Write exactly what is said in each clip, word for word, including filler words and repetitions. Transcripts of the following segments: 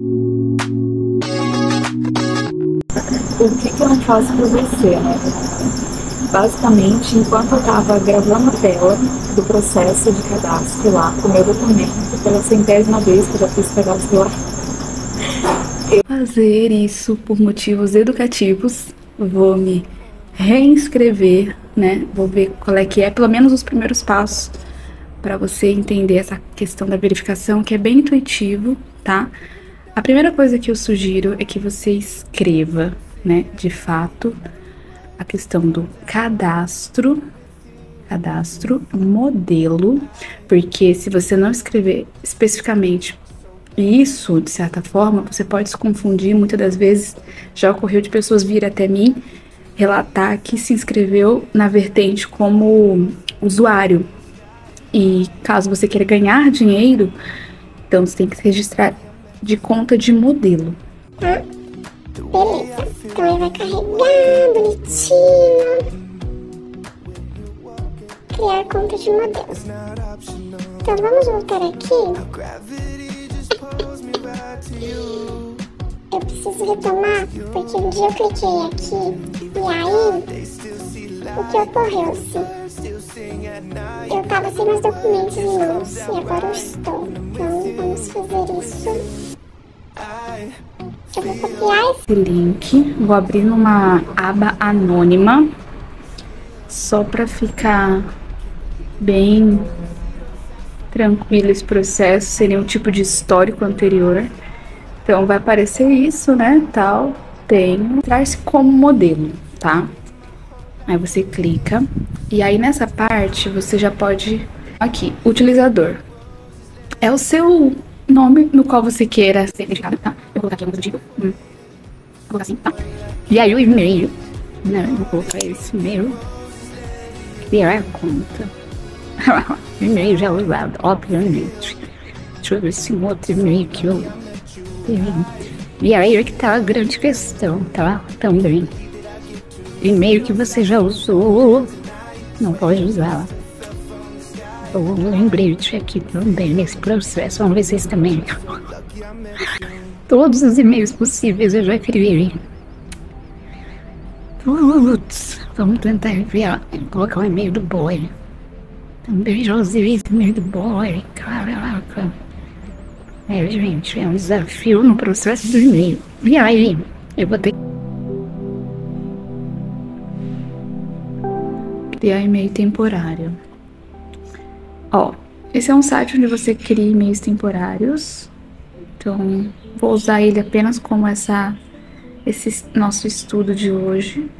O que, que eu não faço pra você, né? Basicamente, enquanto eu tava gravando a tela do processo de cadastro lá, com o meu documento, pela centésima vez que eu já fiz cadastro lá. Eu... Fazer isso por motivos educativos, vou me reinscrever, né? Vou ver qual é que é, pelo menos os primeiros passos, pra você entender essa questão da verificação, que é bem intuitivo, tá? A primeira coisa que eu sugiro é que você escreva, né, de fato, a questão do cadastro, cadastro, modelo, porque se você não escrever especificamente isso, de certa forma, você pode se confundir. Muitas das vezes já ocorreu de pessoas vir até mim relatar que se inscreveu na vertente como usuário, e caso você queira ganhar dinheiro, então você tem que se registrar de conta de modelo. Ah, beleza, então ele vai carregar bonitinho, criar conta de modelo. Então vamos voltar aqui. Eu preciso retomar, porque um dia eu cliquei aqui e aí o que ocorreu? Eu tava sem meus documentos em mãos e agora eu estou. Então vamos fazer isso. Eu vou copiar esse link, vou abrir numa aba anônima, só para ficar bem tranquilo esse processo, sem nenhum tipo de histórico anterior. Então vai aparecer isso, né, tal, tenho, traz como modelo, tá? Aí você clica, e aí nessa parte você já pode, aqui, utilizador, é o seu nome no qual você queira ser identificado, tá? Eu vou colocar aqui um tipo, hum. vou colocar assim, tá? E aí o e-mail, não, eu vou colocar esse e-mail, criar a conta, e-mail já usado, obviamente, deixa eu ver esse outro e-mail que eu tenho, e aí é que tá a grande questão, tá? Também, e-mail que você já usou, não pode usar. Eu lembrei disso aqui também, nesse processo, vamos ver se isso também. Todos os e-mails possíveis eu já escrevi. Putz, vamos tentar enviar, colocar o e-mail do boy. Também já usei esse e-mail do boy, caraca. É, gente, é um desafio no processo do e-mail. E aí, eu vou ter que criar e-mail temporário. Ó, esse é um site onde você cria e-mails temporários, então vou usar ele apenas como essa, esse nosso estudo de hoje,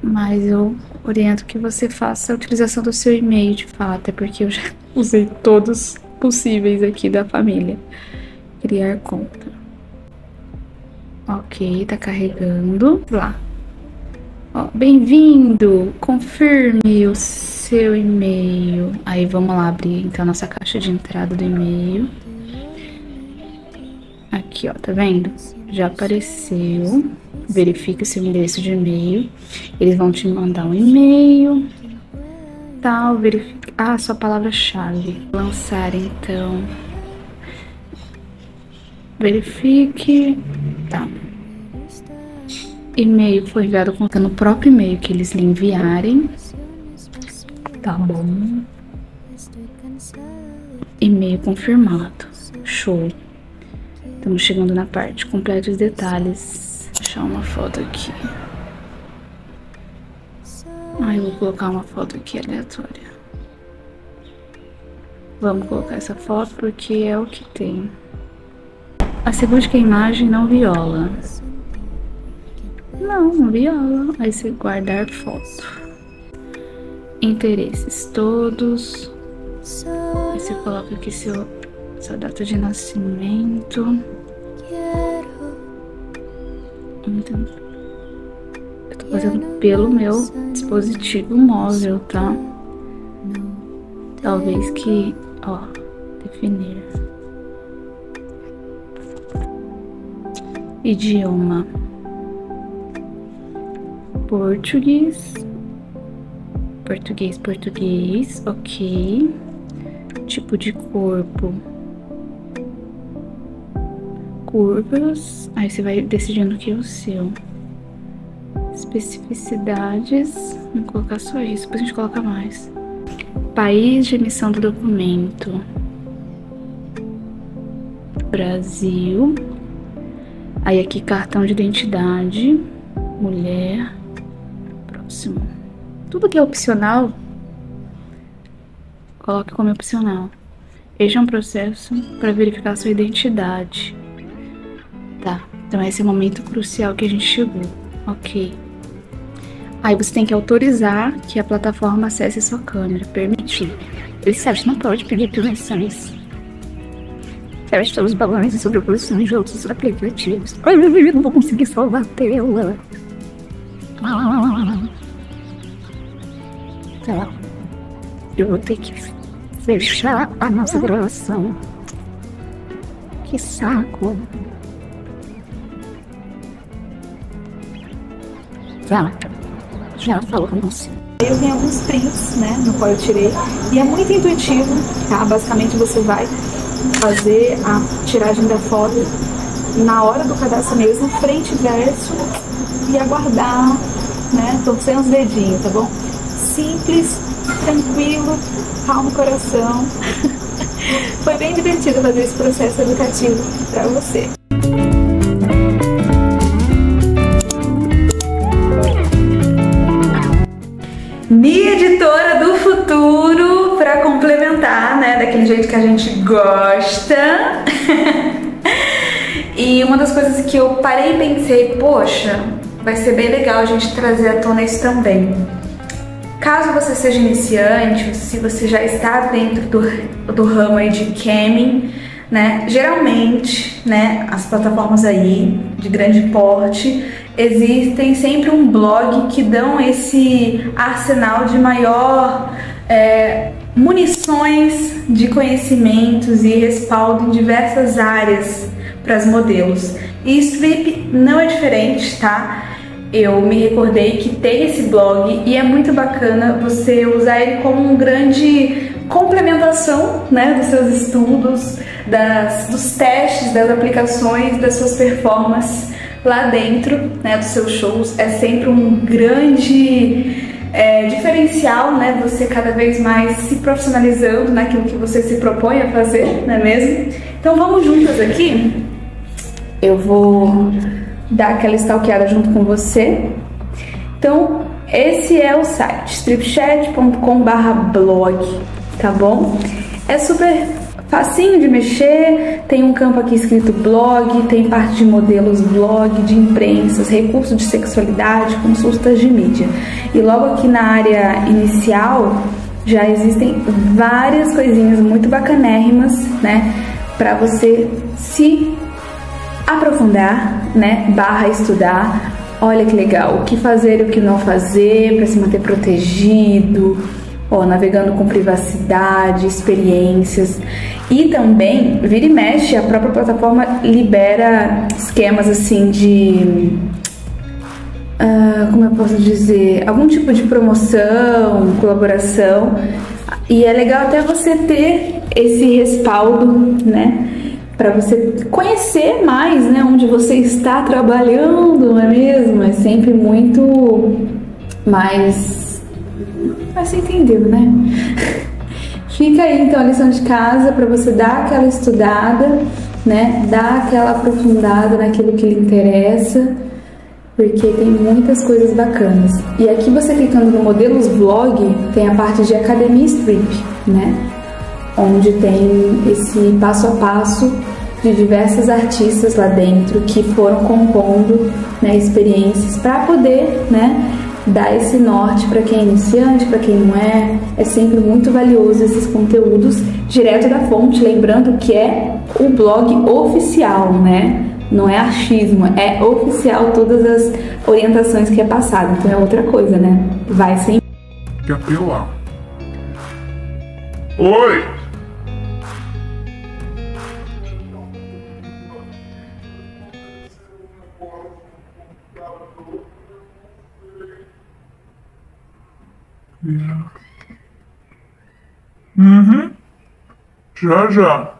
mas eu oriento que você faça a utilização do seu e-mail de fato, até porque eu já usei todos possíveis aqui da família. Criar conta. Ok, tá carregando. Lá. Bem-vindo, confirme o seu e-mail. Aí vamos lá abrir então a nossa caixa de entrada do e-mail. Aqui, ó, tá vendo? Já apareceu. Verifique o seu endereço de e-mail. Eles vão te mandar um e-mail. Tal, verifique. Ah, sua palavra-chave. Lançar então. Verifique. Tá. E-mail foi enviado contando o próprio e-mail que eles lhe enviarem. Tá bom. E-mail confirmado. Show. Estamos chegando na parte. Complete os detalhes. Vou deixar uma foto aqui. Ah, eu vou colocar uma foto aqui aleatória. Vamos colocar essa foto porque é o que tem. Assegure que a imagem não viola. Não, viola. Aí você guardar foto. Interesses todos. Aí você coloca aqui seu, sua data de nascimento. Então, eu tô fazendo pelo meu dispositivo móvel, tá? Talvez que... Ó, definir. Idioma. Português, português, português, ok. Tipo de corpo, curvas. Aí você vai decidindo o que é o seu. Especificidades. Vou colocar só isso, depois a gente coloca mais. País de emissão do documento: Brasil. Aí aqui cartão de identidade, mulher. Próximo. Tudo que é opcional, coloque como opcional. Este é um processo para verificar sua identidade. Tá, então esse é o momento crucial que a gente chegou. Ok. Aí você tem que autorizar que a plataforma acesse a sua câmera. Permitir. Ele sabe, não pode pedir permissões. Fecha os balões sobre produções de outros aplicativos. Ai, eu não vou conseguir salvar a tela. Tá. Eu vou ter que fechar a nossa gravação. Que saco. Tá. Já falou com você. Eu tenho alguns prints, né, no qual eu tirei, e é muito intuitivo, tá? Basicamente você vai fazer a tiragem da foto na hora do cadastro mesmo, frente e verso, e aguardar, né, torcer os dedinhos, tá bom? Simples, tranquilo, calma o coração. Foi bem divertido fazer esse processo educativo pra você. Minha editora do futuro, para complementar, né, daquele jeito que a gente gosta. E uma das coisas que eu parei e pensei, poxa, vai ser bem legal a gente trazer à tona isso também. Caso você seja iniciante, se você já está dentro do, do ramo aí de camming, né, geralmente, né, as plataformas aí de grande porte, existem sempre um blog que dão esse arsenal de maior é, munições de conhecimentos e respaldo em diversas áreas para os modelos. E Strip não é diferente, tá? Eu me recordei que tem esse blog e é muito bacana você usar ele como um grande complementação, né, dos seus estudos, das, dos testes, das aplicações, das suas performances lá dentro, né, dos seus shows. É sempre um grande é, diferencial, né, você cada vez mais se profissionalizando naquilo que você se propõe a fazer, não é mesmo? Então vamos juntas aqui. Eu vou dar aquela stalkeada junto com você. Então esse é o site stripchat ponto com barra blog. Tá bom? É super facinho de mexer, tem um campo aqui escrito blog, tem parte de modelos blog, de imprensas, recursos de sexualidade, consultas de mídia. E logo aqui na área inicial já existem várias coisinhas muito bacanérrimas, né? Pra você se aprofundar, né? Barra estudar. Olha que legal, o que fazer e o que não fazer pra se manter protegido. Oh, navegando com privacidade, experiências. E também, vira e mexe, a própria plataforma libera esquemas assim de... Uh, como eu posso dizer? Algum tipo de promoção, colaboração. E é legal até você ter esse respaldo, né? Pra você conhecer mais, né? Onde você está trabalhando, não é mesmo? É sempre muito mais... Mas você entendeu, né? Fica aí então a lição de casa para você dar aquela estudada, né? Dar aquela aprofundada naquilo que lhe interessa, porque tem muitas coisas bacanas. E aqui você clicando no modelos blog, tem a parte de Academia Strip, né? Onde tem esse passo a passo de diversas artistas lá dentro que foram compondo, né, experiências para poder, né, dá esse norte para quem é iniciante, para quem não é. É sempre muito valioso esses conteúdos direto da fonte, lembrando que é o blog oficial, né? Não é achismo, é oficial todas as orientações que é passado, então é outra coisa, né? Vai sem... Que apelar. Oi! Yeah. Uhum. Já, já.